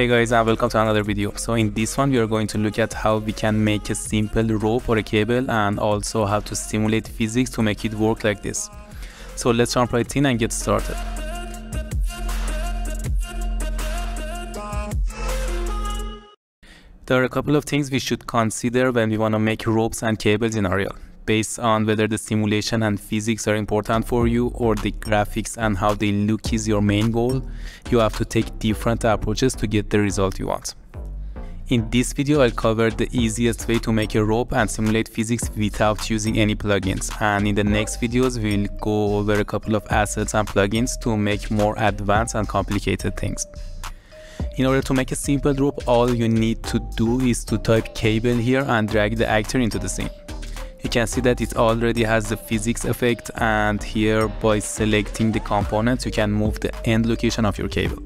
Hey guys, and welcome to another video. So in this one we are going to look at how we can make a simple rope or a cable, and also how to simulate physics to make it work like this. So let's jump right in and get started. There are a couple of things we should consider when we want to make ropes and cables in Unreal, based on whether the simulation and physics are important for you or the graphics and how they look is your main goal. You have to take different approaches to get the result you want. In this video, I'll cover the easiest way to make a rope and simulate physics without using any plugins. And in the next videos, we'll go over a couple of assets and plugins to make more advanced and complicated things. In order to make a simple rope, all you need to do is to type cable here and drag the actor into the scene. You can see that it already has the physics effect, and here by selecting the components you can move the end location of your cable.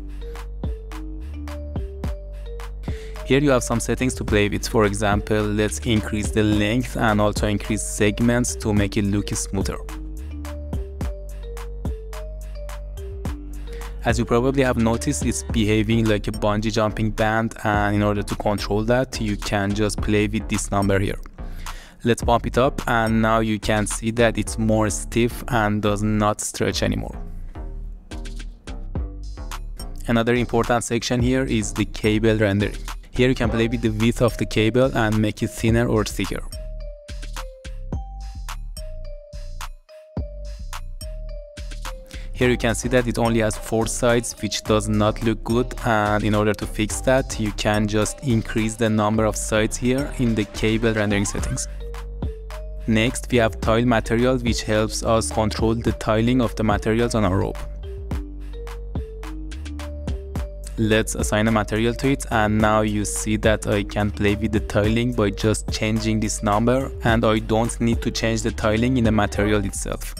Here you have some settings to play with. For example, let's increase the length and also increase segments to make it look smoother. As you probably have noticed, it's behaving like a bungee jumping band, and in order to control that you can just play with this number here. Let's bump it up, and now you can see that it's more stiff and does not stretch anymore. Another important section here is the cable rendering. Here you can play with the width of the cable and make it thinner or thicker. Here you can see that it only has 4 sides, which does not look good, and in order to fix that you can just increase the number of sides here in the cable rendering settings. Next, we have tile material, which helps us control the tiling of the materials on our rope. Let's assign a material to it, and now you see that I can play with the tiling by just changing this number, and I don't need to change the tiling in the material itself.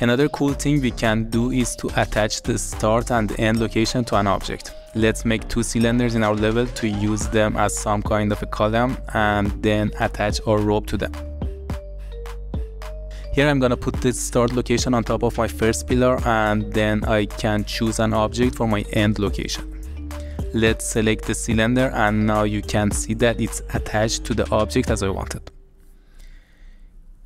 Another cool thing we can do is to attach the start and end location to an object. Let's make 2 cylinders in our level to use them as some kind of a column, and then attach our rope to them. Here I'm gonna put the start location on top of my first pillar, and then I can choose an object for my end location. Let's select the cylinder, and now you can see that it's attached to the object as I wanted.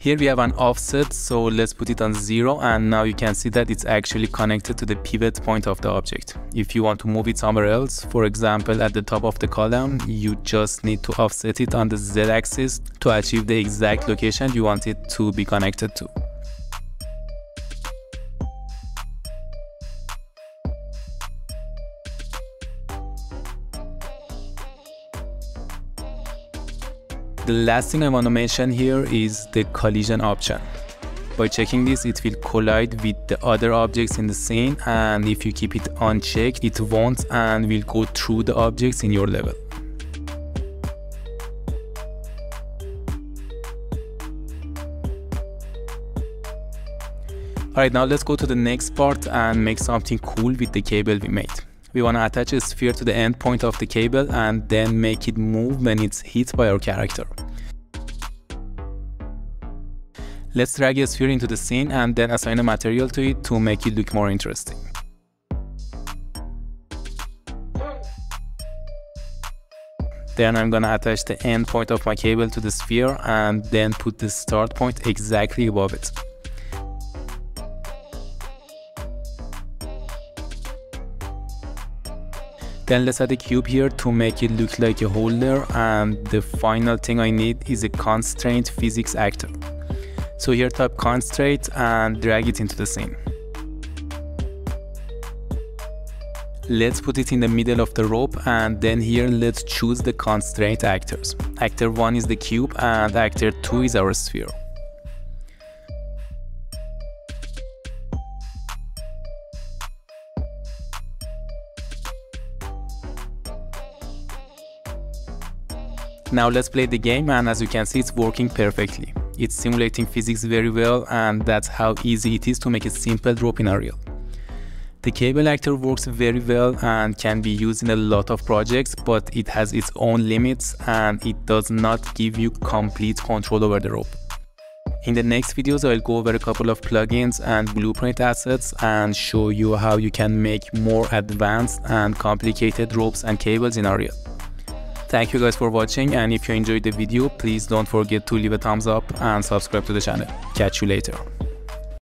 Here we have an offset, so let's put it on 0, and now you can see that it's actually connected to the pivot point of the object. If you want to move it somewhere else, for example at the top of the column, you just need to offset it on the z-axis to achieve the exact location you want it to be connected to. The last thing I want to mention here is the collision option. By checking this, it will collide with the other objects in the scene, and if you keep it unchecked, it won't and will go through the objects in your level. Alright, now let's go to the next part and make something cool with the cable we made. We want to attach a sphere to the end point of the cable and then make it move when it's hit by our character. Let's drag a sphere into the scene and then assign a material to it to make it look more interesting. Then I'm gonna attach the end point of my cable to the sphere and then put the start point exactly above it. Then let's add a cube here to make it look like a holder, and the final thing I need is a constraint physics actor. So here type constraint and drag it into the scene. Let's put it in the middle of the rope, and then here let's choose the constraint actors. Actor 1 is the cube and actor 2 is our sphere. Now let's play the game, and as you can see, it's working perfectly. It's simulating physics very well, and that's how easy it is to make a simple rope in Unreal. The cable actor works very well and can be used in a lot of projects, but it has its own limits and it does not give you complete control over the rope. In the next videos, I'll go over a couple of plugins and blueprint assets and show you how you can make more advanced and complicated ropes and cables in Aria. Thank you guys for watching, and if you enjoyed the video, please don't forget to leave a thumbs up and subscribe to the channel. Catch you later.